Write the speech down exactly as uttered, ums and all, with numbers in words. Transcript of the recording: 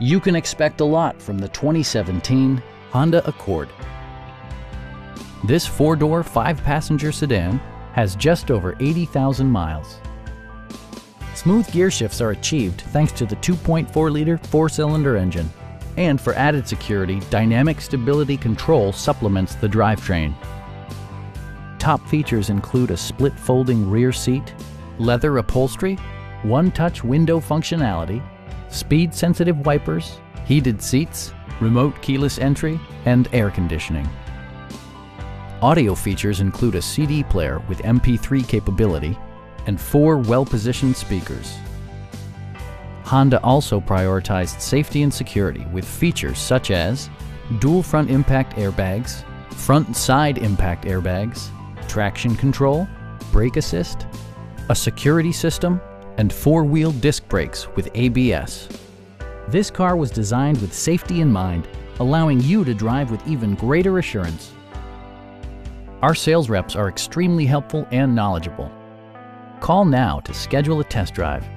You can expect a lot from the twenty seventeen Honda Accord. This four-door, five-passenger sedan has just over eighty thousand miles. Smooth gear shifts are achieved thanks to the two point four liter four-cylinder engine. And for added security, dynamic stability control supplements the drivetrain. Top features include a split folding rear seat, leather upholstery, one-touch window functionality, speed-sensitive wipers, heated seats, remote keyless entry, and air conditioning. Audio features include a C D player with M P three capability, and four well-positioned speakers. Honda also prioritized safety and security with features such as dual front impact airbags, front and side impact airbags, traction control, brake assist, a security system, and four-wheel disc brakes with A B S. This car was designed with safety in mind, allowing you to drive with even greater assurance. Our sales reps are extremely helpful and knowledgeable. Call now to schedule a test drive.